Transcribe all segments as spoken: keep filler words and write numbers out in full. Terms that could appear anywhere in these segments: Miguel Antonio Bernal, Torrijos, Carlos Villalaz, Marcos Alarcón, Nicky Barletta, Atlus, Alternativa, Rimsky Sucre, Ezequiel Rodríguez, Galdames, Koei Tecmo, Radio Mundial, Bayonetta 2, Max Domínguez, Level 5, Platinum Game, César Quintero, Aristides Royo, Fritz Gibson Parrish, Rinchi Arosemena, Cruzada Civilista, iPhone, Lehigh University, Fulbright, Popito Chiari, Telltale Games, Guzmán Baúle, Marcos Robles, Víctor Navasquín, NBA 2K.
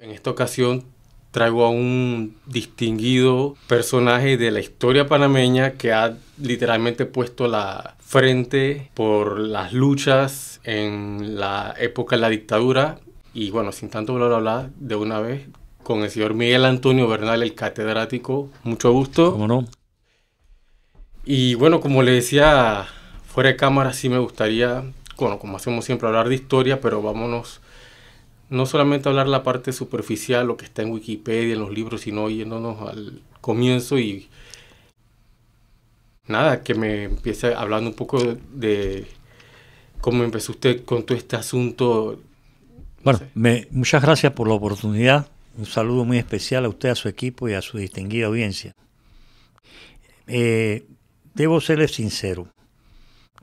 En esta ocasión traigo a un distinguido personaje de la historia panameña que ha literalmente puesto la frente por las luchas en la época de la dictadura. Y bueno, sin tanto bla bla bla, de una vez, con el señor Miguel Antonio Bernal, el catedrático. Mucho gusto. ¿Cómo no? Y bueno, como le decía, fuera de cámara sí me gustaría, bueno, como hacemos siempre, hablar de historia, pero vámonos no solamente a hablar la parte superficial, lo que está en Wikipedia, en los libros, sino yéndonos al comienzo y nada, que me empiece hablando un poco de cómo empezó usted con todo este asunto. Bueno, me, muchas gracias por la oportunidad. Un saludo muy especial a usted, a su equipo y a su distinguida audiencia. Eh, debo serle sincero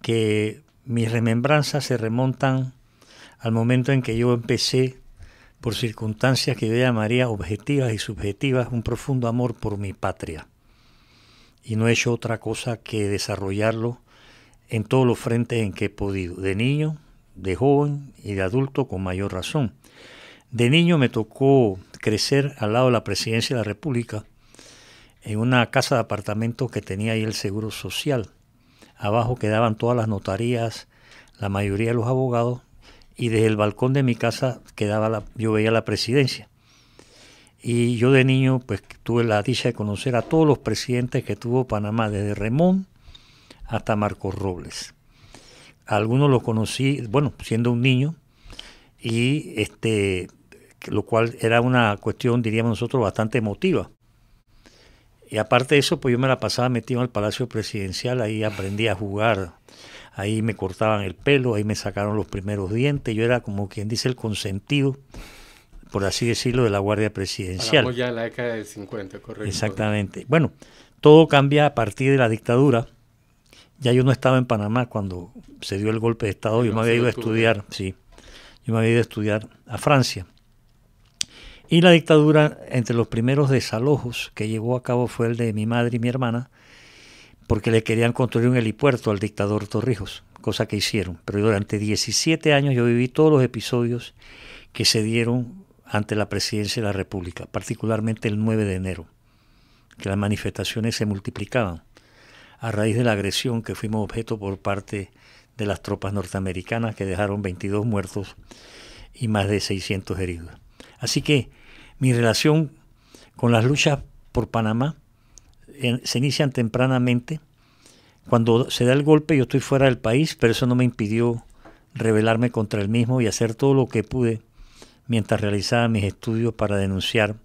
que mis remembranzas se remontan al momento en que yo empecé, por circunstancias que yo llamaría objetivas y subjetivas, un profundo amor por mi patria. Y no he hecho otra cosa que desarrollarlo en todos los frentes en que he podido, de niño, de joven y de adulto con mayor razón. De niño me tocó crecer al lado de la Presidencia de la República, en una casa de apartamentos que tenía ahí el Seguro Social. Abajo quedaban todas las notarías, la mayoría de los abogados, y desde el balcón de mi casa quedaba la, yo veía la presidencia. Y yo de niño pues tuve la dicha de conocer a todos los presidentes que tuvo Panamá, desde Remón hasta Marcos Robles. Algunos los conocí, bueno, siendo un niño, y este, lo cual era una cuestión, diríamos nosotros, bastante emotiva. Y aparte de eso, pues yo me la pasaba metido en el Palacio Presidencial, ahí aprendí a jugar, ahí me cortaban el pelo, ahí me sacaron los primeros dientes, yo era como quien dice el consentido, por así decirlo, de la Guardia Presidencial. Hablamos ya de la década del cincuenta, correcto. Exactamente. Bueno, todo cambia a partir de la dictadura. Ya yo no estaba en Panamá cuando se dio el golpe de Estado, yo me había ido a estudiar, sí, yo me había ido a estudiar a Francia. Y la dictadura, entre los primeros desalojos que llevó a cabo fue el de mi madre y mi hermana, porque le querían construir un helipuerto al dictador Torrijos, cosa que hicieron. Pero durante diecisiete años yo viví todos los episodios que se dieron ante la Presidencia de la República, particularmente el nueve de enero, que las manifestaciones se multiplicaban a raíz de la agresión que fuimos objeto por parte de las tropas norteamericanas, que dejaron veintidós muertos y más de seiscientos heridos. Así que mi relación con las luchas por Panamá en, se inician tempranamente. Cuando se da el golpe yo estoy fuera del país, pero eso no me impidió rebelarme contra el mismo y hacer todo lo que pude mientras realizaba mis estudios para denunciar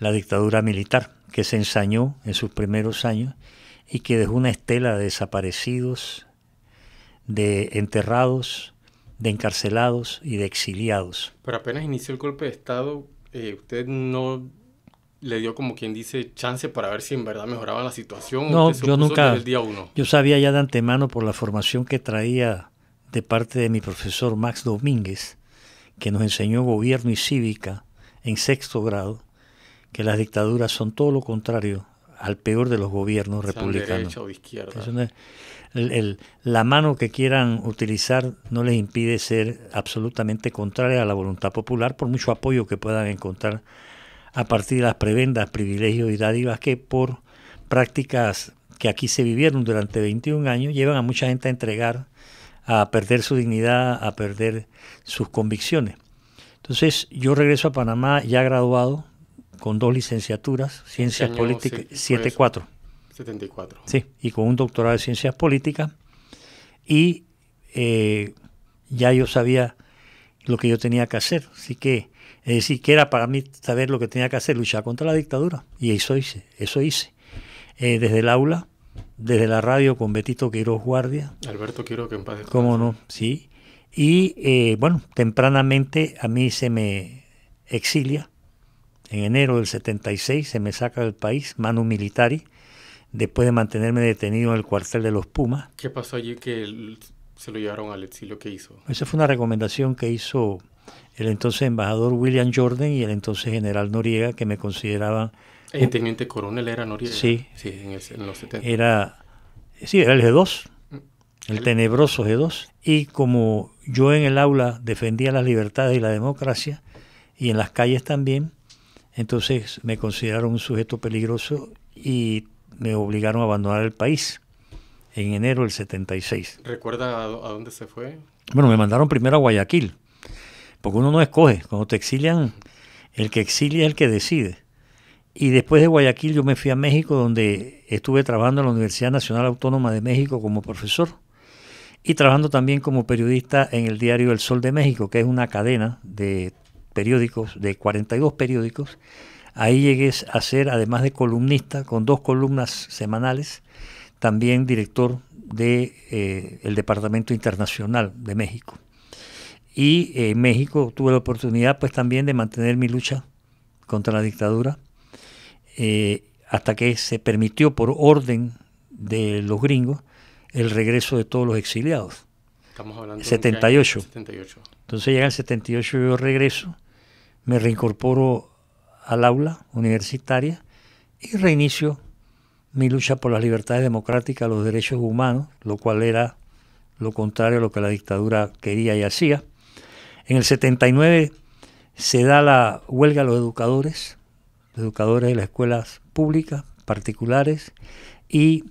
la dictadura militar que se ensañó en sus primeros años y que dejó una estela de desaparecidos, de enterrados, de encarcelados y de exiliados. Pero apenas inició el golpe de Estado, eh, ¿usted no le dio, como quien dice, chance para ver si en verdad mejoraba la situación? No, yo nunca. El día uno? Yo sabía ya de antemano por la formación que traía de parte de mi profesor Max Domínguez, que nos enseñó gobierno y cívica en sexto grado, que las dictaduras son todo lo contrario al peor de los gobiernos republicanos. De derecha o de izquierda. Entonces, el, el, la mano que quieran utilizar no les impide ser absolutamente contraria a la voluntad popular, por mucho apoyo que puedan encontrar a partir de las prebendas, privilegios y dádivas que por prácticas que aquí se vivieron durante veintiún años llevan a mucha gente a entregar, a perder su dignidad, a perder sus convicciones. Entonces yo regreso a Panamá ya graduado, con dos licenciaturas, Ciencias Políticas, setenta y cuatro. setenta y cuatro. Sí, y con un doctorado de Ciencias Políticas. Y eh, ya yo sabía lo que yo tenía que hacer. Así que, es decir, que era para mí saber lo que tenía que hacer, luchar contra la dictadura. Y eso hice, eso hice. Eh, desde el aula, desde la radio con Betito Quirós guardia. Alberto Quiroz, que en paz descanse. Cómo no, sí. Y eh, bueno, tempranamente a mí se me exilia. En enero del setenta y seis se me saca del país, manu militari, después de mantenerme detenido en el cuartel de los Pumas. ¿Qué pasó allí que se lo llevaron al exilio? ¿Qué hizo? Esa fue una recomendación que hizo el entonces embajador William Jordan y el entonces general Noriega, que me consideraban... El teniente coronel era Noriega. Sí. Sí, en, ese, en los setenta. Era, sí, era el G dos, el, el tenebroso G dos. Y como yo en el aula defendía las libertades y la democracia, y en las calles también. Entonces me consideraron un sujeto peligroso y me obligaron a abandonar el país en enero del setenta y seis. ¿Recuerda a dónde se fue? Bueno, me mandaron primero a Guayaquil, porque uno no escoge. Cuando te exilian, el que exilia es el que decide. Y después de Guayaquil yo me fui a México, donde estuve trabajando en la Universidad Nacional Autónoma de México como profesor y trabajando también como periodista en el diario El Sol de México, que es una cadena de periódicos, de cuarenta y dos periódicos. Ahí llegué a ser, además de columnista, con dos columnas semanales, también director del de, eh, Departamento Internacional de México. Y en eh, México tuve la oportunidad pues también de mantener mi lucha contra la dictadura, eh, hasta que se permitió por orden de los gringos el regreso de todos los exiliados. Estamos hablando setenta y ocho. De setenta y ocho. Entonces llega el setenta y ocho, yo regreso, me reincorporo al aula universitaria y reinicio mi lucha por las libertades democráticas, los derechos humanos, lo cual era lo contrario a lo que la dictadura quería y hacía. En el setenta y nueve se da la huelga a los educadores, educadores de las escuelas públicas, particulares y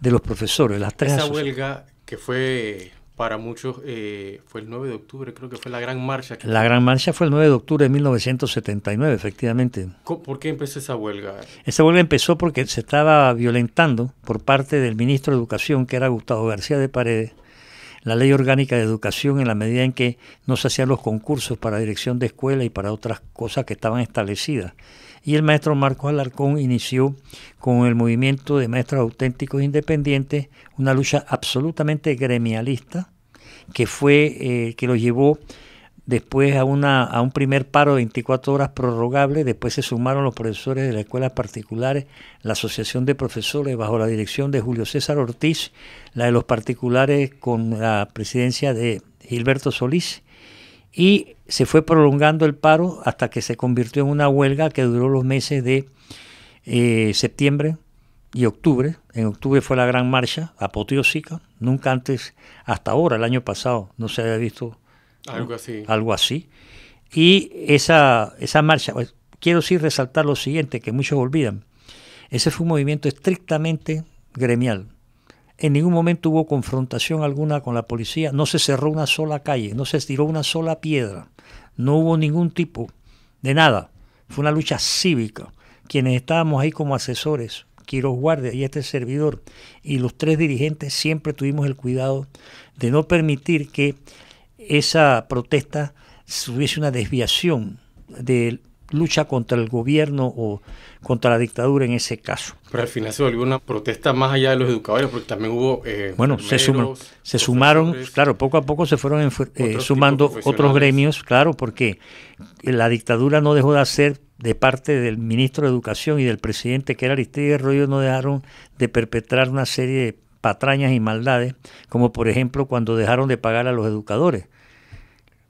de los profesores. Las tres Esa huelga que fue para muchos, eh, fue el nueve de octubre, creo que fue la gran marcha. Que la fue. gran marcha fue el nueve de octubre de mil novecientos setenta y nueve, efectivamente. ¿Por qué empezó esa huelga? Esa huelga empezó porque se estaba violentando por parte del ministro de Educación, que era Gustavo García de Paredes, la ley orgánica de educación, en la medida en que no se hacían los concursos para dirección de escuela y para otras cosas que estaban establecidas. Y el maestro Marcos Alarcón inició con el movimiento de maestros auténticos independientes una lucha absolutamente gremialista, que fue eh, que lo llevó después a, una, a un primer paro de veinticuatro horas prorrogable. Después se sumaron los profesores de las escuelas particulares, la Asociación de Profesores bajo la dirección de Julio César Ortiz, la de los particulares con la presidencia de Gilberto Solís, y se fue prolongando el paro hasta que se convirtió en una huelga que duró los meses de eh, septiembre y octubre. En octubre fue la gran marcha apoteósica, nunca antes, hasta ahora, el año pasado, no se había visto algo así. Algo así. Y esa, esa marcha, pues, quiero sí resaltar lo siguiente, que muchos olvidan. Ese fue un movimiento estrictamente gremial. En ningún momento hubo confrontación alguna con la policía, no se cerró una sola calle, no se estiró una sola piedra, no hubo ningún tipo de nada. Fue una lucha cívica. Quienes estábamos ahí como asesores, Quiroz Guardia y este servidor, y los tres dirigentes, siempre tuvimos el cuidado de no permitir que esa protesta hubiese una desviación de lucha contra el gobierno o contra la dictadura en ese caso. Pero al final se volvió una protesta más allá de los educadores, porque también hubo... Eh, bueno, se, suman, se sumaron, claro, poco a poco se fueron eh, sumando otros gremios, claro, porque la dictadura no dejó de hacer, de parte del ministro de Educación y del presidente, que era Aristides Royo, no dejaron de perpetrar una serie de patrañas y maldades, como por ejemplo cuando dejaron de pagar a los educadores.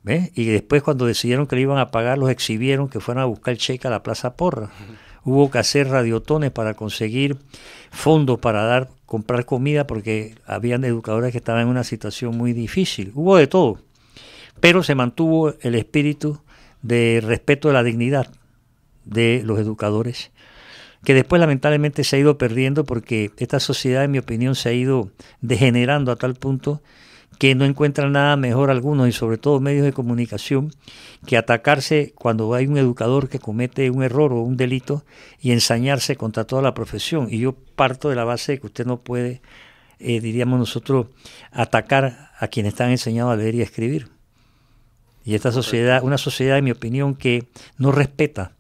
¿Ves? Y después, cuando decidieron que le iban a pagar, los exhibieron que fueran a buscar cheque a la Plaza Porra. Uh-huh. Hubo que hacer radiotones para conseguir fondos para dar, comprar comida, porque habían educadores que estaban en una situación muy difícil. Hubo de todo, pero se mantuvo el espíritu de respeto de la dignidad de los educadores, que después lamentablemente se ha ido perdiendo, porque esta sociedad, en mi opinión, se ha ido degenerando a tal punto que no encuentran nada mejor algunos, y sobre todo medios de comunicación, que atacarse cuando hay un educador que comete un error o un delito y ensañarse contra toda la profesión. Y yo parto de la base de que usted no puede, eh, diríamos nosotros, atacar a quienes están enseñados a leer y a escribir. Y esta sociedad, una sociedad, en mi opinión, que no respeta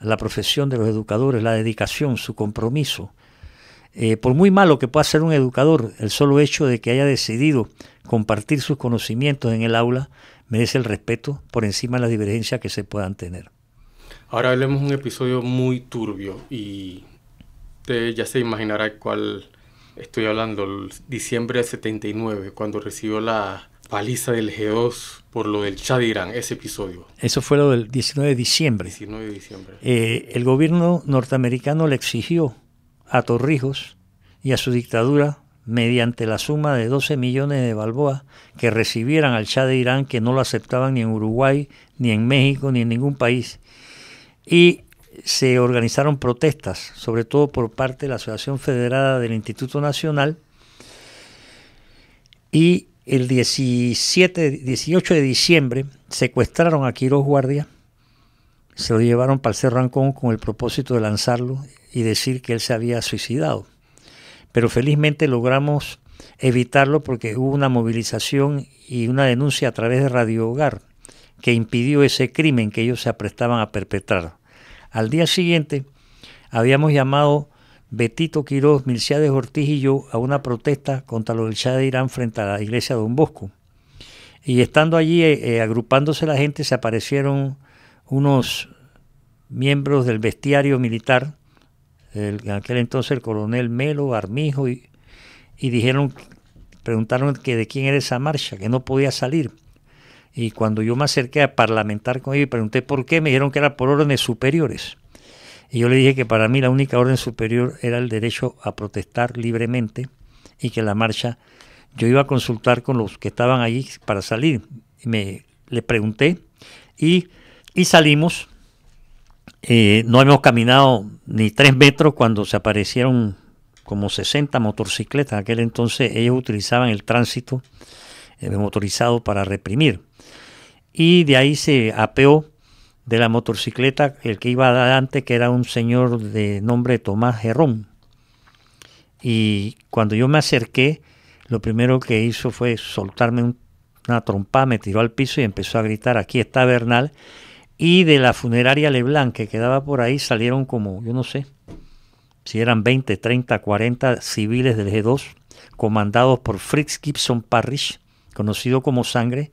la profesión de los educadores, la dedicación, su compromiso. Eh, por muy malo que pueda ser un educador, el solo hecho de que haya decidido compartir sus conocimientos en el aula merece el respeto por encima de las divergencias que se puedan tener. Ahora hablemos de un episodio muy turbio, y usted ya se imaginará cuál estoy hablando, el diciembre del setenta y nueve, cuando recibió la paliza del G dos por lo del Chad Irán, ese episodio. Eso fue lo del diecinueve de diciembre. diecinueve de diciembre. Eh, el gobierno norteamericano le exigió a Torrijos y a su dictadura mediante la suma de doce millones de balboas que recibieran al Shah de Irán, que no lo aceptaban ni en Uruguay, ni en México, ni en ningún país. Y se organizaron protestas, sobre todo por parte de la Asociación Federada del Instituto Nacional, y el diecisiete, dieciocho de diciembre secuestraron a Quirós Guardia, se lo llevaron para el Cerro Ancón con el propósito de lanzarlo y decir que él se había suicidado. Pero felizmente logramos evitarlo porque hubo una movilización y una denuncia a través de Radio Hogar que impidió ese crimen que ellos se aprestaban a perpetrar. Al día siguiente habíamos llamado Betito Quirós, Milciades Ortiz y yo a una protesta contra lo del Shah de Irán frente a la iglesia de Don Bosco. Y estando allí, eh, agrupándose la gente, se aparecieron unos miembros del bestiario militar, el, en aquel entonces el coronel Melo Armijo, y, y dijeron, preguntaron que de quién era esa marcha, que no podía salir. Y cuando yo me acerqué a parlamentar con ellos y pregunté por qué, me dijeron que era por órdenes superiores. Y yo le dije que para mí la única orden superior era el derecho a protestar libremente y que la marcha, yo iba a consultar con los que estaban allí para salir. Y me, le pregunté y, y salimos. Eh, no habíamos caminado ni tres metros cuando se aparecieron como sesenta motocicletas. En aquel entonces ellos utilizaban el tránsito eh, motorizado para reprimir. Y de ahí se apeó de la motocicleta el que iba adelante, que era un señor de nombre Tomás Gerrón. Y cuando yo me acerqué, lo primero que hizo fue soltarme un, una trompada, me tiró al piso y empezó a gritar, aquí está Bernal. Y de la funeraria Leblanc, que quedaba por ahí, salieron como, yo no sé, si eran veinte, treinta, cuarenta civiles del G dos, comandados por Fritz Gibson Parrish, conocido como Sangre,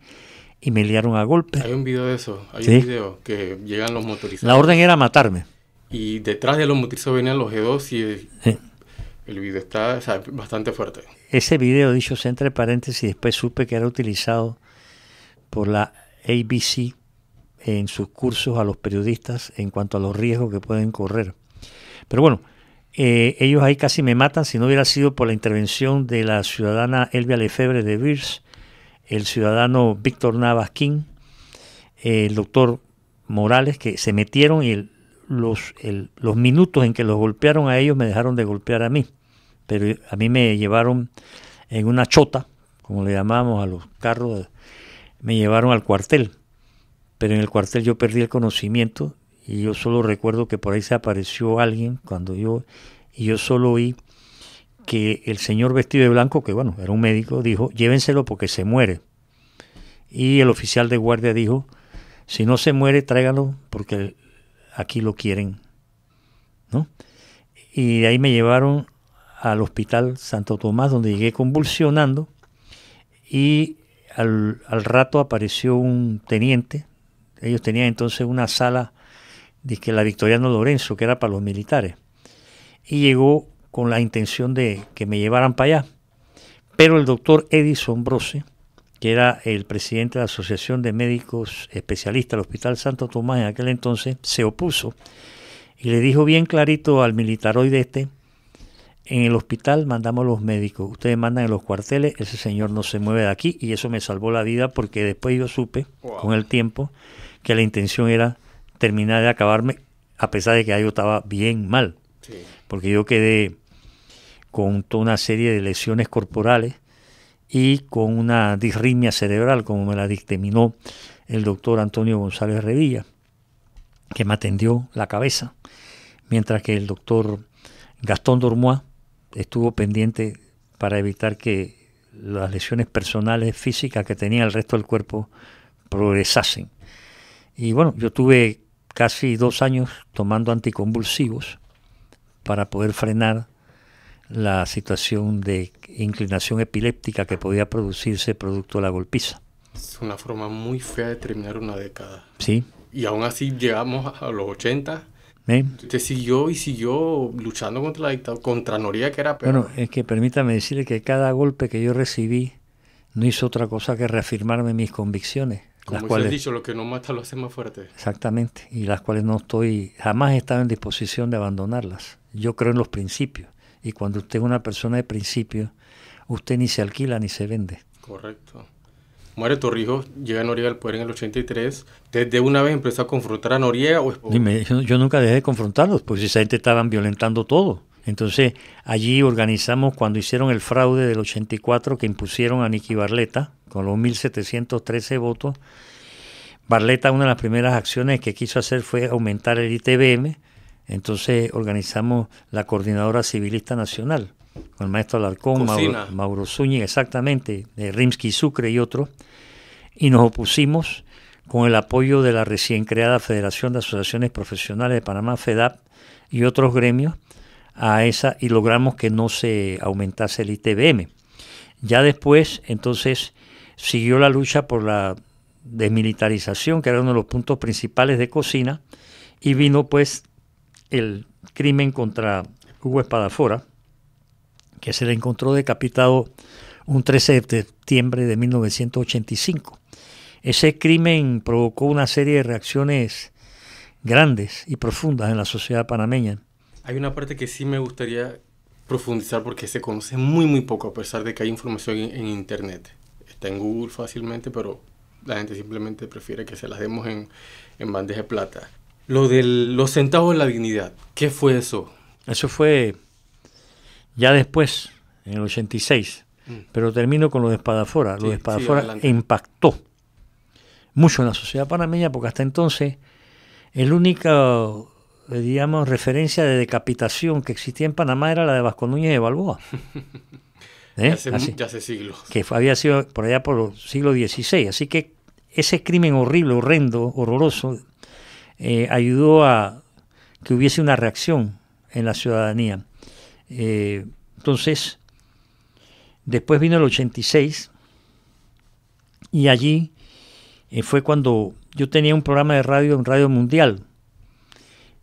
y me liaron a golpe. Hay un video de eso, hay ¿sí? un video que llegan los motorizados. La orden era matarme. Y detrás de los motorizados venían los G dos y el, ¿sí? el video está, o sea, bastante fuerte. Ese video, dicho sea entre paréntesis, después supe que era utilizado por la A B C en sus cursos a los periodistas en cuanto a los riesgos que pueden correr. Pero bueno, eh, ellos ahí casi me matan. Si no hubiera sido por la intervención de la ciudadana Elvia Lefebvre de Virs, el ciudadano Víctor Navasquín, el doctor Morales, que se metieron y el, los, el, los minutos en que los golpearon a ellos me dejaron de golpear a mí. Pero a mí me llevaron en una chota, como le llamábamos a los carros, me llevaron al cuartel. Pero en el cuartel yo perdí el conocimiento y yo solo recuerdo que por ahí se apareció alguien cuando yo, y yo solo oí que el señor vestido de blanco, que bueno, era un médico, dijo, llévenselo porque se muere. Y el oficial de guardia dijo, si no se muere, tráigalo porque aquí lo quieren, ¿no? Y de ahí me llevaron al hospital Santo Tomás, donde llegué convulsionando, y al, al rato apareció un teniente. Ellos tenían entonces una sala, dizque la Victoriano Lorenzo, que era para los militares, y llegó con la intención de que me llevaran para allá. Pero el doctor Edison Brose, que era el presidente de la Asociación de Médicos Especialistas del Hospital Santo Tomás en aquel entonces, se opuso y le dijo bien clarito al militaroide este, en el hospital mandamos los médicos, ustedes mandan en los cuarteles, ese señor no se mueve de aquí, y eso me salvó la vida porque después yo supe, wow, con el tiempo, que la intención era terminar de acabarme, a pesar de que yo estaba bien mal. Sí. Porque yo quedé con toda una serie de lesiones corporales y con una disritmia cerebral, como me la dictaminó el doctor Antonio González Revilla, que me atendió la cabeza, mientras que el doctor Gastón Dormois estuvo pendiente para evitar que las lesiones personales físicas que tenía el resto del cuerpo progresasen. Y bueno, yo tuve casi dos años tomando anticonvulsivos para poder frenar la situación de inclinación epiléptica que podía producirse producto de la golpiza. Es una forma muy fea de terminar una década. Sí. Y aún así llegamos a los ochenta. ¿Eh? Usted siguió y siguió luchando contra la dictadura, contra Noriega, que era peor. Bueno, es que permítame decirle que cada golpe que yo recibí no hizo otra cosa que reafirmarme mis convicciones. Como usted ha dicho, lo que no mata lo hace más fuerte. Exactamente, y las cuales no estoy, jamás he estado en disposición de abandonarlas. Yo creo en los principios, y cuando usted es una persona de principios, usted ni se alquila ni se vende. Correcto. Muere Torrijos, llega a Noriega al poder en el ochenta y tres. ¿Desde una vez empezó a confrontar a Noriega? O... Dime, yo, yo nunca dejé de confrontarlos, pues esa gente estaban violentando todo. Entonces, allí organizamos cuando hicieron el fraude del ochenta y cuatro que impusieron a Nicky Barletta con los mil setecientos trece votos. Barletta, una de las primeras acciones que quiso hacer fue aumentar el I T B M. Entonces, organizamos la Coordinadora Civilista Nacional con el maestro Alarcón, Mauro, Mauro Zúñiga, exactamente, de Rimsky Sucre y otros, y nos opusimos con el apoyo de la recién creada Federación de Asociaciones Profesionales de Panamá, FEDAP, y otros gremios a esa, y logramos que no se aumentase el I T B M. Ya después, entonces, siguió la lucha por la desmilitarización, que era uno de los puntos principales de Cocina, y vino pues el crimen contra Hugo Spadafora, que se le encontró decapitado un trece de septiembre de mil novecientos ochenta y cinco. Ese crimen provocó una serie de reacciones grandes y profundas en la sociedad panameña. Hay una parte que sí me gustaría profundizar porque se conoce muy muy poco, a pesar de que hay información en, en internet. Está en Google fácilmente, pero la gente simplemente prefiere que se las demos en, en bandeja de plata. Lo de los centavos de la dignidad, ¿qué fue eso? Eso fue... ya después, en el ochenta y seis, mm. pero termino con lo de Spadafora. Sí, lo de Spadafora sí, impactó mucho en la sociedad panameña porque hasta entonces el único, digamos, referencia de decapitación que existía en Panamá era la de Vasco Núñez de Balboa. ¿Eh? hace, así, ya hace siglos. Que había sido por allá por el siglo dieciséis. Así que ese crimen horrible, horrendo, horroroso, eh, ayudó a que hubiese una reacción en la ciudadanía. Eh, entonces, después vino el ochenta y seis y allí eh, fue cuando yo tenía un programa de radio en Radio Mundial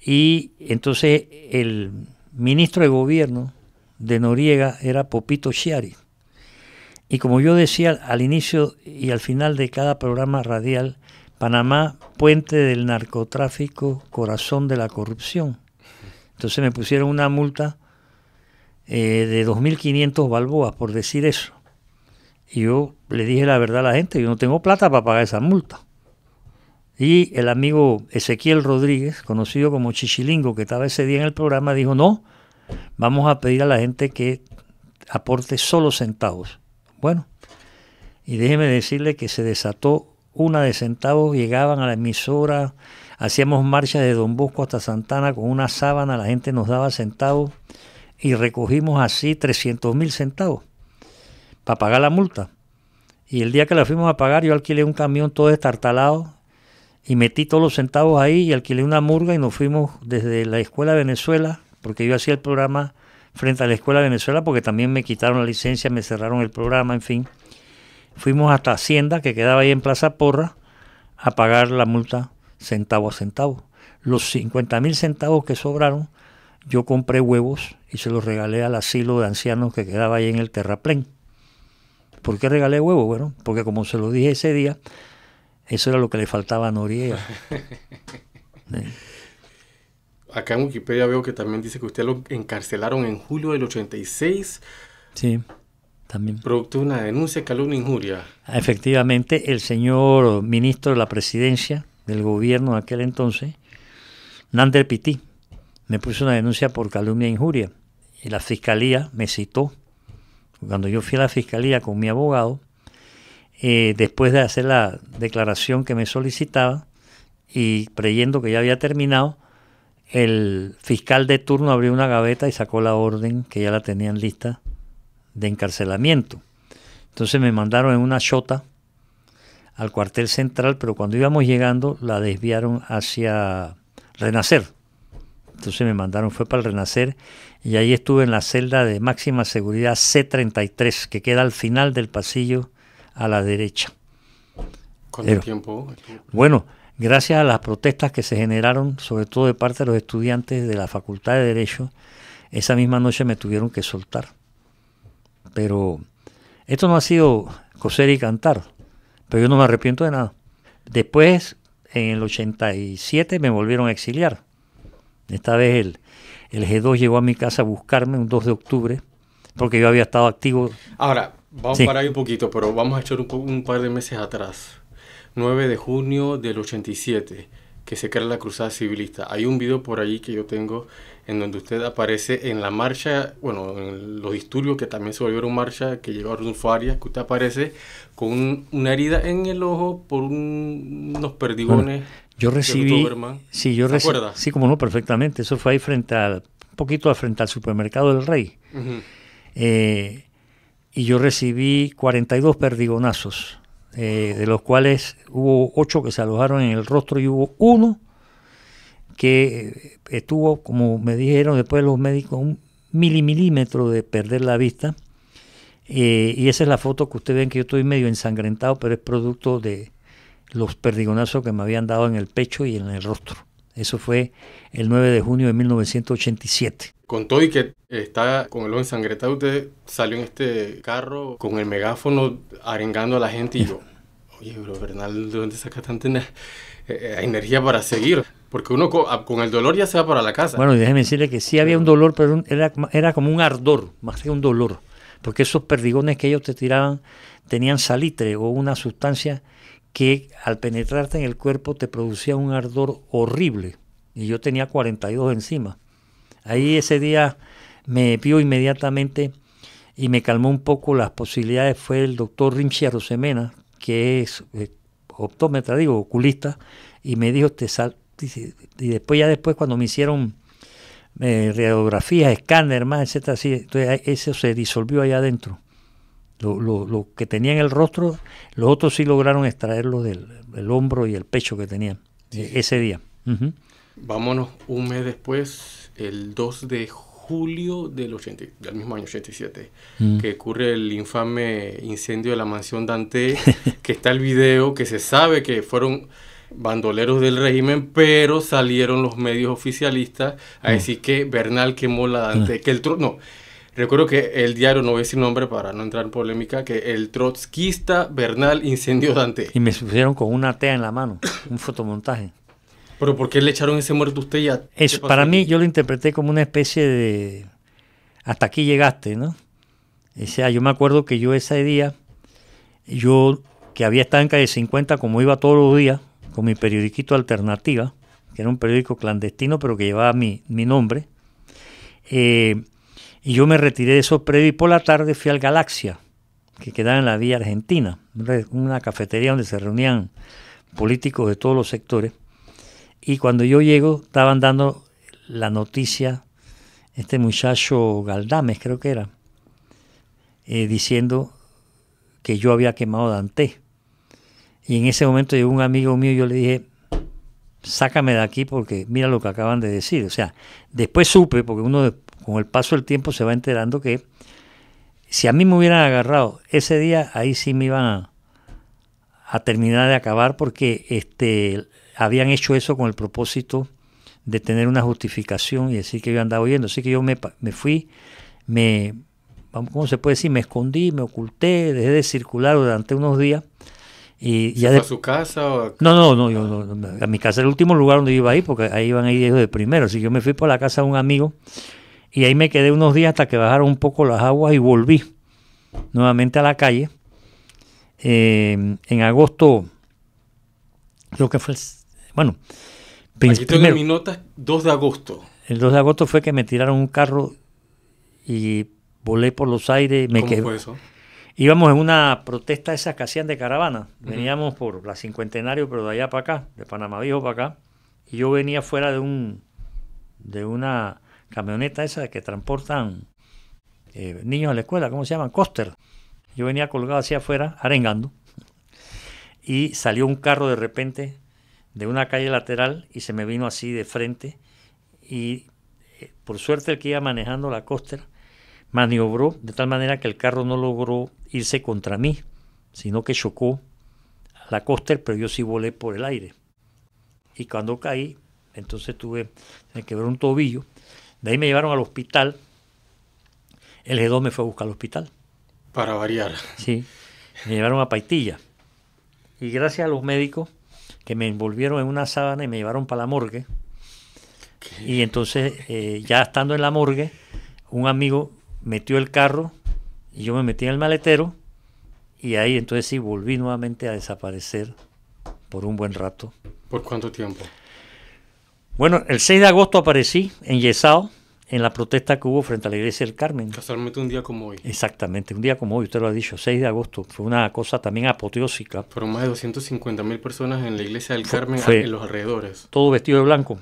y entonces el ministro de gobierno de Noriega era Popito Chiari y como yo decía al inicio y al final de cada programa radial, Panamá, puente del narcotráfico, corazón de la corrupción. Entonces me pusieron una multa Eh, de dos mil quinientos balboas por decir eso. Y yo le dije la verdad a la gente, yo no tengo plata para pagar esa multa. Y el amigo Ezequiel Rodríguez, conocido como Chichilingo, que estaba ese día en el programa, dijo, no, vamos a pedir a la gente que aporte solo centavos. Bueno, y déjeme decirle que se desató una de centavos, llegaban a la emisora, hacíamos marchas de Don Bosco hasta Santana con una sábana, la gente nos daba centavos, y recogimos así trescientos mil centavos para pagar la multa. Y el día que la fuimos a pagar, yo alquilé un camión todo destartalado y metí todos los centavos ahí y alquilé una murga y nos fuimos desde la Escuela de Venezuela, porque yo hacía el programa frente a la Escuela de Venezuela, porque también me quitaron la licencia, me cerraron el programa, en fin. Fuimos hasta Hacienda, que quedaba ahí en Plaza Porra, a pagar la multa centavo a centavo. Los cincuenta mil centavos que sobraron, yo compré huevos y se los regalé al asilo de ancianos que quedaba ahí en el terraplén. ¿Por qué regalé huevos? Bueno, porque como se lo dije ese día, eso era lo que le faltaba a Noriega. ¿Eh? Acá en Wikipedia veo que también dice que usted lo encarcelaron en julio del ochenta y seis. Sí, también. Producto de una denuncia, calumnia, injuria. Efectivamente, el señor ministro de la presidencia del gobierno de aquel entonces, Nander Pití, me puso una denuncia por calumnia e injuria y la fiscalía me citó. Cuando yo fui a la fiscalía con mi abogado, eh, después de hacer la declaración que me solicitaba y creyendo que ya había terminado, el fiscal de turno abrió una gaveta y sacó la orden que ya la tenían lista de encarcelamiento. Entonces me mandaron en una chota al cuartel central, pero cuando íbamos llegando la desviaron hacia Renacer. Entonces me mandaron, fue para el Renacer y ahí estuve en la celda de máxima seguridad C treinta y tres, que queda al final del pasillo a la derecha. ¿Cuánto Pero, tiempo? Bueno, gracias a las protestas que se generaron, sobre todo de parte de los estudiantes de la Facultad de Derecho, esa misma noche me tuvieron que soltar. Pero esto no ha sido coser y cantar, pero yo no me arrepiento de nada. Después, en el ochenta y siete, me volvieron a exiliar. Esta vez el, el G dos llegó a mi casa a buscarme un dos de octubre, porque yo había estado activo. Ahora, vamos sí. a parar ahí un poquito, pero vamos a echar un, un par de meses atrás. nueve de junio del ochenta y siete, que se crea la Cruzada Civilista. Hay un video por ahí que yo tengo en donde usted aparece en la marcha, bueno, en los disturbios que también se volvieron marcha, que llegó a Arnulfo Arias, que usted aparece con un, una herida en el ojo por un, unos perdigones. Bueno, yo recibí... Sí, yo recibí... Sí, como no, perfectamente. Eso fue ahí frente al... Un poquito frente al supermercado del Rey. Uh-huh. eh, y yo recibí cuarenta y dos perdigonazos, eh, de los cuales hubo ocho que se alojaron en el rostro y hubo uno que estuvo, como me dijeron después los médicos, un milimilímetro de perder la vista. Eh, y esa es la foto que ustedes ven, que yo estoy medio ensangrentado, pero es producto de los perdigonazos que me habían dado en el pecho y en el rostro. Eso fue el nueve de junio de mil novecientos ochenta y siete. Con todo y que está con el ojo ensangrentado, usted salió en este carro con el megáfono arengando a la gente. Y yo, oye, bro, Bernal, ¿de dónde saca tanta energía para seguir? Porque uno con el dolor ya se va para la casa. Bueno, y déjeme decirle que sí había un dolor, pero era, era como un ardor, más que un dolor. Porque esos perdigones que ellos te tiraban tenían salitre o una sustancia que al penetrarte en el cuerpo te producía un ardor horrible. Y yo tenía cuarenta y dos encima. Ahí ese día me vio inmediatamente y me calmó un poco las posibilidades. Fue el doctor Rinchi Arosemena, que es eh, optómetra, digo, oculista, y me dijo, te sal... Y después, ya después, cuando me hicieron eh, radiografías, escáner, más, etcétera, así, entonces eso se disolvió allá adentro. Lo, lo, lo que tenía en el rostro, los otros sí lograron extraerlo del, del hombro y el pecho que tenían sí. ese día. Uh-huh. Vámonos un mes después, el dos de julio del, ochenta, del mismo año ochenta y siete, uh-huh. que ocurre el infame incendio de la mansión Dante, que está el video, que se sabe que fueron bandoleros del régimen, pero salieron los medios oficialistas a uh-huh. decir que Bernal quemó la Dante, uh-huh. que el trono... Recuerdo que el diario, no voy a decir nombre para no entrar en polémica, que el trotskista Bernal incendió Dante. Y me pusieron con una tea en la mano, un fotomontaje. ¿Pero por qué le echaron ese muerto a usted ya? Eso, para mí, yo lo interpreté como una especie de... Hasta aquí llegaste, ¿no? O sea, yo me acuerdo que yo ese día, yo que había estado en Calle cincuenta, como iba todos los días, con mi periodiquito Alternativa, que era un periódico clandestino, pero que llevaba mi, mi nombre, eh... Y yo me retiré de esos predios y por la tarde fui al Galaxia, que quedaba en la Vía Argentina, una cafetería donde se reunían políticos de todos los sectores. Y cuando yo llego, estaban dando la noticia, este muchacho Galdames creo que era, eh, diciendo que yo había quemado Dante. Y en ese momento llegó un amigo mío y yo le dije... Sácame de aquí porque mira lo que acaban de decir. O sea, después supe, porque uno con el paso del tiempo se va enterando que si a mí me hubieran agarrado ese día, ahí sí me iban a, a terminar de acabar, porque este, habían hecho eso con el propósito de tener una justificación y decir que yo andaba huyendo. Así que yo me, me fui, me, ¿cómo se puede decir? Me escondí, me oculté, dejé de circular durante unos días. Y ya de... ¿A su casa? O... No, no, no, yo, no, a mi casa era el último lugar donde yo iba a ir, porque ahí iban a ir ellos de primero. Así que yo me fui por la casa de un amigo y ahí me quedé unos días hasta que bajaron un poco las aguas y volví nuevamente a la calle. Eh, en agosto, creo que fue el... Bueno, aquí tengo mis notas, dos de agosto. El dos de agosto fue que me tiraron un carro y volé por los aires. Me ¿Cómo quedé... fue eso? Íbamos en una protesta esas que hacían de caravana. Veníamos por la Cincuentenario, pero de allá para acá, de Panamá Viejo para acá. Y yo venía fuera de un de una camioneta esa que transportan eh, niños a la escuela, ¿cómo se llaman? Coster. Yo venía colgado hacia afuera, arengando. Y salió un carro de repente de una calle lateral y se me vino así de frente. Y eh, por suerte el que iba manejando la Coster maniobró de tal manera que el carro no logró irse contra mí, sino que chocó a la Coster, pero yo sí volé por el aire. Y cuando caí, entonces tuve, me quebró un tobillo. De ahí me llevaron al hospital. El G dos me fue a buscar al hospital. Para variar. Sí, me llevaron a Paitilla. Y gracias a los médicos que me envolvieron en una sábana y me llevaron para la morgue. ¿Qué? Y entonces, eh, ya estando en la morgue, un amigo metió el carro y yo me metí en el maletero, y ahí entonces sí volví nuevamente a desaparecer por un buen rato. ¿Por cuánto tiempo? Bueno, el seis de agosto aparecí enyesado en la protesta que hubo frente a la iglesia del Carmen. Casualmente un día como hoy. Exactamente, un día como hoy, usted lo ha dicho, seis de agosto. Fue una cosa también apoteósica. Fueron más de doscientas cincuenta mil personas en la iglesia del fue, Carmen, fue, en los alrededores. Todo vestido de blanco.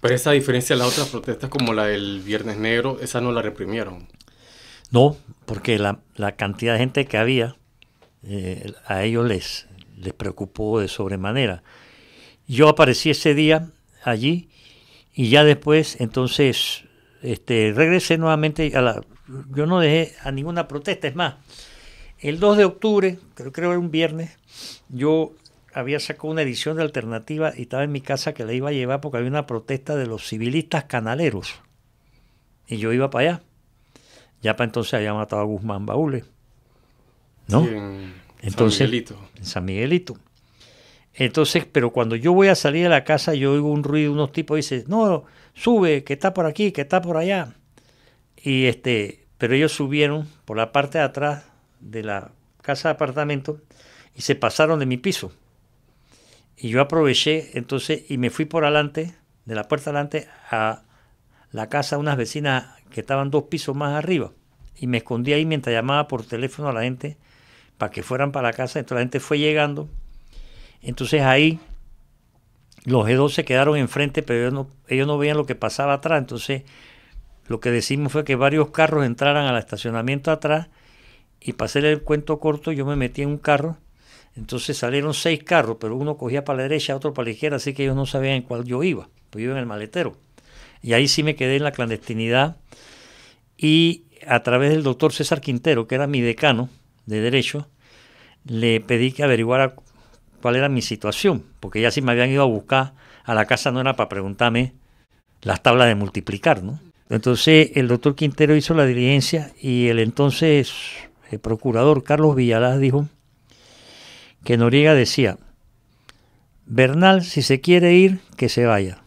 Pero esa diferencia de las otras protestas como la del Viernes Negro, esa no la reprimieron. No, porque la, la cantidad de gente que había, eh, a ellos les, les preocupó de sobremanera. Yo aparecí ese día allí y ya después, entonces, este, regresé nuevamente a la... Yo no dejé a ninguna protesta, es más, el dos de octubre, creo que era un viernes, yo había sacado una edición de Alternativa y estaba en mi casa que la iba a llevar porque había una protesta de los civilistas canaleros. Y yo iba para allá. Ya para entonces había matado a Guzmán Baúle, ¿no? Sí, en entonces, San Miguelito. En San Miguelito. Entonces, pero cuando yo voy a salir de la casa, yo oigo un ruido, unos tipos dicen, no, sube, que está por aquí, que está por allá. Y este, pero ellos subieron por la parte de atrás de la casa de apartamento y se pasaron de mi piso. Y yo aproveché, entonces, y me fui por adelante, de la puerta adelante, a la casa de unas vecinas que estaban dos pisos más arriba. Y me escondí ahí mientras llamaba por teléfono a la gente para que fueran para la casa. Entonces la gente fue llegando. Entonces ahí los G dos se quedaron enfrente, pero ellos no, ellos no veían lo que pasaba atrás. Entonces lo que decimos fue que varios carros entraran al estacionamiento atrás y para hacerle el cuento corto yo me metí en un carro. Entonces salieron seis carros, pero uno cogía para la derecha, otro para la izquierda, así que ellos no sabían en cuál yo iba, pues yo iba en el maletero. Y ahí sí me quedé en la clandestinidad y a través del doctor César Quintero, que era mi decano de Derecho, le pedí que averiguara cuál era mi situación, porque ya si me habían ido a buscar a la casa no era para preguntarme las tablas de multiplicar, ¿no? Entonces el doctor Quintero hizo la diligencia y el entonces el procurador Carlos Villalaz dijo que Noriega decía, Bernal, si se quiere ir, que se vaya,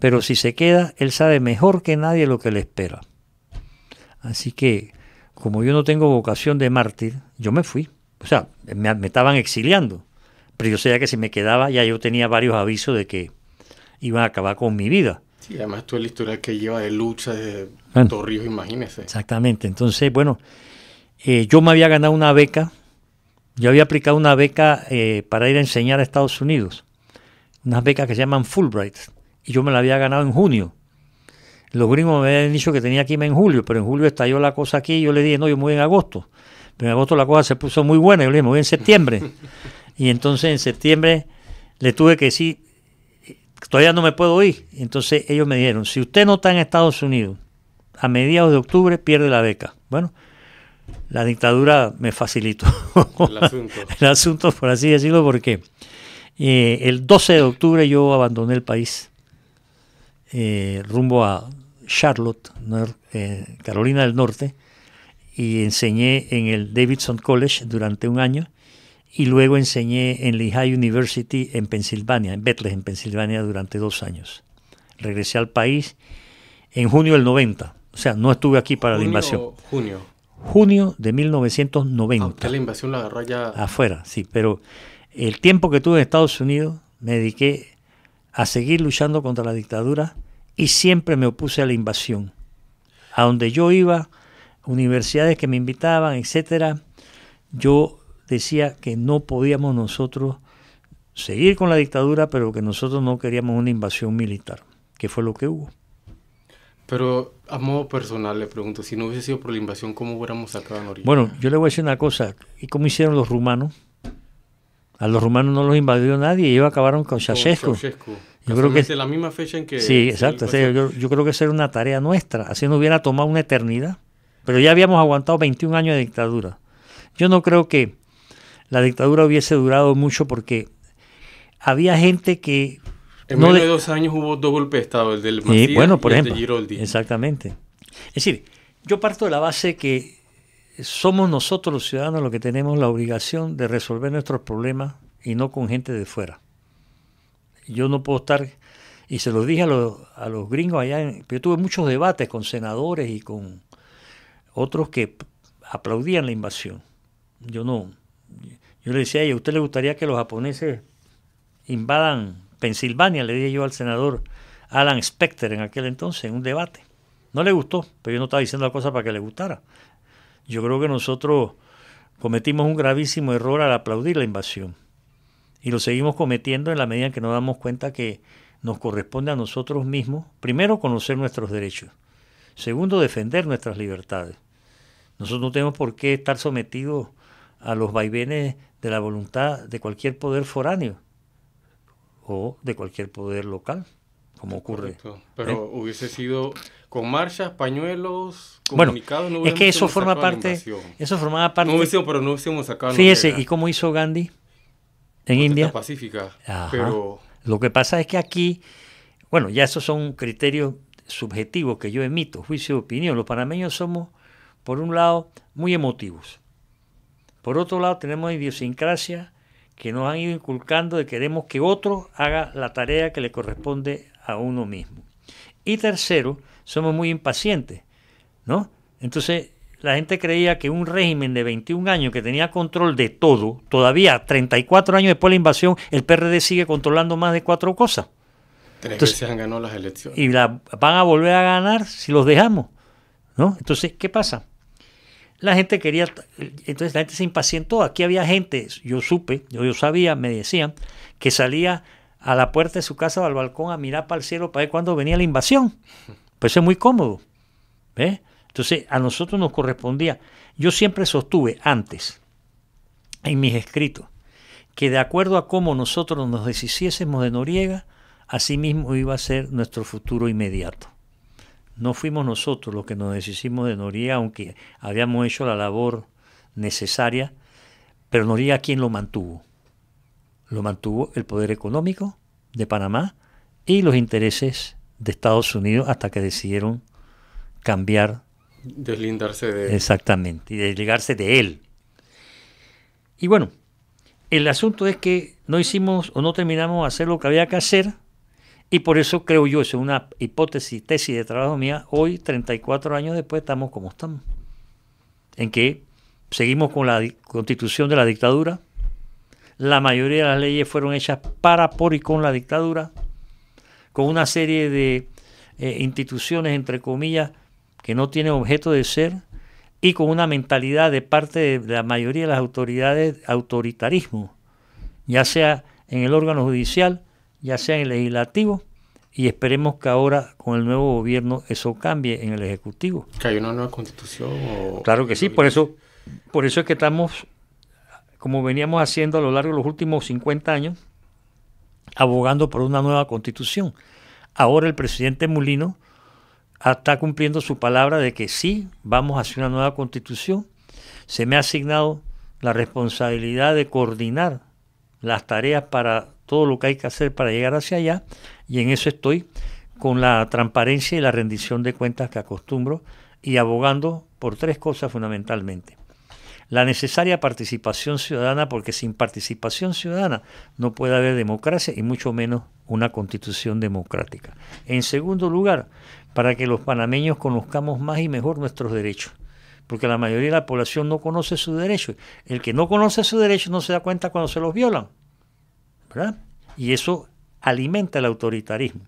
pero si se queda, él sabe mejor que nadie lo que le espera. Así que, como yo no tengo vocación de mártir, yo me fui. O sea, me, me estaban exiliando, pero yo sabía que si me quedaba, ya yo tenía varios avisos de que iban a acabar con mi vida. Sí, además toda la historia que lleva de lucha de bueno, Torrijos, imagínese. Exactamente. Entonces, bueno, eh, yo me había ganado una beca. Yo había aplicado una beca eh, para ir a enseñar a Estados Unidos, unas becas que se llaman Fulbright, y yo me la había ganado en junio. Los gringos me habían dicho que tenía que irme en julio, pero en julio estalló la cosa aquí y yo le dije, no, yo me voy en agosto. Pero en agosto la cosa se puso muy buena, yo le dije, me voy en septiembre. Y entonces en septiembre le tuve que decir, todavía no me puedo ir. Y entonces ellos me dijeron, si usted no está en Estados Unidos, a mediados de octubre pierde la beca. Bueno, la dictadura me facilitó el asunto, el asunto por así decirlo, porque eh, el doce de octubre yo abandoné el país eh, rumbo a Charlotte, eh, Carolina del Norte, y enseñé en el Davidson College durante un año y luego enseñé en Lehigh University en Pensilvania, en Bethlehem, en Pensilvania, durante dos años. Regresé al país en junio del noventa, o sea, no estuve aquí para la invasión. Junio. Junio de mil novecientos noventa. Aunque la invasión la agarró ya... Afuera, sí, pero el tiempo que tuve en Estados Unidos me dediqué a seguir luchando contra la dictadura y siempre me opuse a la invasión. A donde yo iba, universidades que me invitaban, etcétera, yo decía que no podíamos nosotros seguir con la dictadura, pero que nosotros no queríamos una invasión militar, que fue lo que hubo. Pero a modo personal le pregunto, si no hubiese sido por la invasión, ¿cómo hubiéramos acá en Noriega? Bueno, yo le voy a decir una cosa, ¿y cómo hicieron los rumanos? A los rumanos no los invadió nadie, ellos acabaron con Ceausescu. Yo creo que es la misma fecha en que... Sí, exacto, el... yo, yo creo que esa era una tarea nuestra, así nos hubiera tomado una eternidad, pero ya habíamos aguantado veintiún años de dictadura. Yo no creo que la dictadura hubiese durado mucho porque había gente que... En menos de dos años hubo dos golpes de Estado, el del Macías y, bueno, por y ejemplo, el de Giroldi. Exactamente. Es decir, yo parto de la base que somos nosotros los ciudadanos los que tenemos la obligación de resolver nuestros problemas y no con gente de fuera. Yo no puedo estar... Y se lo dije a los, a los gringos allá. En, yo tuve muchos debates con senadores y con otros que aplaudían la invasión. Yo no. Yo le decía a ellos, ¿a usted le gustaría que los japoneses invadan Pensilvania? Le dije yo al senador Alan Specter en aquel entonces, en un debate. No le gustó, pero yo no estaba diciendo la cosa para que le gustara. Yo creo que nosotros cometimos un gravísimo error al aplaudir la invasión. Y lo seguimos cometiendo en la medida en que nos damos cuenta que nos corresponde a nosotros mismos, primero, conocer nuestros derechos. Segundo, defender nuestras libertades. Nosotros no tenemos por qué estar sometidos a los vaivenes de la voluntad de cualquier poder foráneo o de cualquier poder local, como ocurre. Correcto. Pero ¿eh? Hubiese sido con marchas, pañuelos, comunicados. Bueno, no es que eso forma parte. Eso formaba parte. No hubiésemos, pero no hubiésemos sacado. Fíjese, Noriega. ¿Y cómo hizo Gandhi en no India? Pacífica. Ajá. Pero lo que pasa es que aquí, bueno, ya esos son criterios subjetivos que yo emito, juicio de opinión. Los panameños somos, por un lado, muy emotivos. Por otro lado, tenemos idiosincrasia que nos han ido inculcando de queremos que otro haga la tarea que le corresponde a uno mismo. Y tercero, somos muy impacientes, ¿no? Entonces, la gente creía que un régimen de veintiún años que tenía control de todo, todavía treinta y cuatro años después de la invasión, el P R D sigue controlando más de cuatro cosas. Tres Entonces, veces han ganado las elecciones. Y la, van a volver a ganar si los dejamos, ¿no? Entonces, ¿qué pasa? La gente quería, entonces la gente se impacientó. Aquí había gente, yo supe, yo, yo sabía, me decían, que salía a la puerta de su casa o al balcón a mirar para el cielo para ver cuándo venía la invasión. Pues es muy cómodo. ¿Ves? Entonces a nosotros nos correspondía. Yo siempre sostuve antes, en mis escritos, que de acuerdo a cómo nosotros nos deshiciésemos de Noriega, así mismo iba a ser nuestro futuro inmediato. No fuimos nosotros los que nos deshicimos de Noriega, aunque habíamos hecho la labor necesaria, pero Noriega, ¿quién lo mantuvo? Lo mantuvo el poder económico de Panamá y los intereses de Estados Unidos hasta que decidieron cambiar. Deslindarse de él. Exactamente, y desligarse de él. Y bueno, el asunto es que no hicimos o no terminamos de hacer lo que había que hacer. Y por eso creo yo, eso es una hipótesis, tesis de trabajo mía, hoy, treinta y cuatro años después, estamos como estamos. En que seguimos con la constitución de la dictadura, la mayoría de las leyes fueron hechas para, por y con la dictadura, con una serie de eh, instituciones, entre comillas, que no tienen objeto de ser, y con una mentalidad de parte de la mayoría de las autoridades, autoritarismo, ya sea en el órgano judicial, ya sea en el legislativo, y esperemos que ahora con el nuevo gobierno eso cambie en el ejecutivo. ¿Que hay una nueva constitución? O claro que sí, por eso, por eso es que estamos, como veníamos haciendo a lo largo de los últimos cincuenta años, abogando por una nueva constitución. Ahora el presidente Mulino está cumpliendo su palabra de que sí, vamos hacia una nueva constitución. Se me ha asignado la responsabilidad de coordinar las tareas para todo lo que hay que hacer para llegar hacia allá, y en eso estoy, con la transparencia y la rendición de cuentas que acostumbro, y abogando por tres cosas fundamentalmente. La necesaria participación ciudadana, porque sin participación ciudadana no puede haber democracia y mucho menos una constitución democrática. En segundo lugar, para que los panameños conozcamos más y mejor nuestros derechos, porque la mayoría de la población no conoce sus derechos. El que no conoce sus derechos no se da cuenta cuando se los violan, ¿verdad? Y eso alimenta el autoritarismo.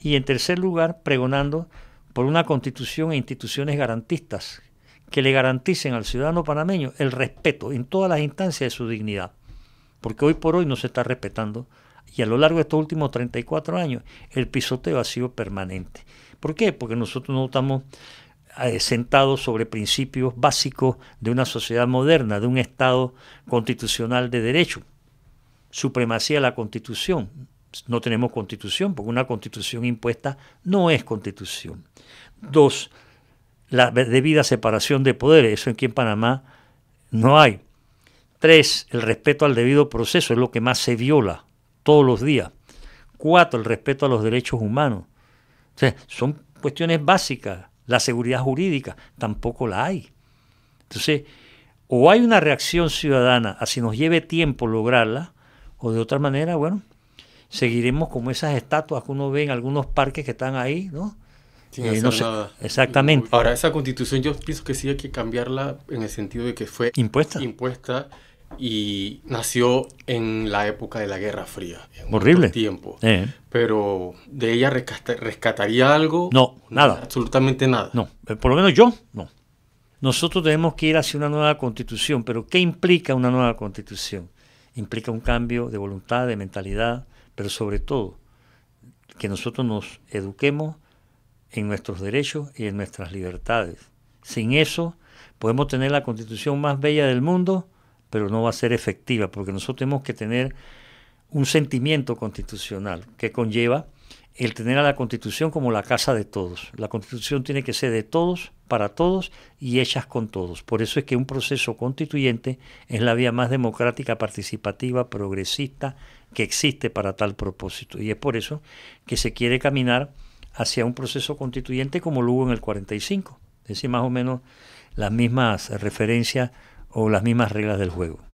Y en tercer lugar, pregonando por una constitución e instituciones garantistas que le garanticen al ciudadano panameño el respeto en todas las instancias de su dignidad, porque hoy por hoy no se está respetando, y a lo largo de estos últimos treinta y cuatro años el pisoteo ha sido permanente. ¿Por qué? Porque nosotros no estamos eh, sentados sobre principios básicos de una sociedad moderna, de un Estado constitucional de derecho. Supremacía de la Constitución. No tenemos Constitución, porque una Constitución impuesta no es Constitución. Dos, la debida separación de poderes. Eso aquí en Panamá no hay. Tres, el respeto al debido proceso. Es lo que más se viola todos los días. Cuatro, el respeto a los derechos humanos. O sea, son cuestiones básicas. La seguridad jurídica tampoco la hay. Entonces, o hay una reacción ciudadana, así nos lleve tiempo lograrla, o de otra manera, bueno, seguiremos como esas estatuas que uno ve en algunos parques que están ahí, ¿no? Sin eh, hacer no sé, nada. Exactamente. Ahora, esa constitución yo pienso que sí hay que cambiarla en el sentido de que fue impuesta, impuesta y nació en la época de la Guerra Fría. Horrible. Tiempo. Eh. Pero ¿de ella rescata, rescataría algo? No, nada. No, absolutamente nada. No, por lo menos yo no. Nosotros tenemos que ir hacia una nueva constitución, pero ¿qué implica una nueva constitución? Implica un cambio de voluntad, de mentalidad, pero sobre todo que nosotros nos eduquemos en nuestros derechos y en nuestras libertades. Sin eso podemos tener la constitución más bella del mundo, pero no va a ser efectiva, porque nosotros tenemos que tener un sentimiento constitucional que conlleva el tener a la Constitución como la casa de todos. La Constitución tiene que ser de todos, para todos y hechas con todos. Por eso es que un proceso constituyente es la vía más democrática, participativa, progresista que existe para tal propósito. Y es por eso que se quiere caminar hacia un proceso constituyente como lo hubo en el cuarenta y cinco. Es decir, más o menos las mismas referencias o las mismas reglas del juego.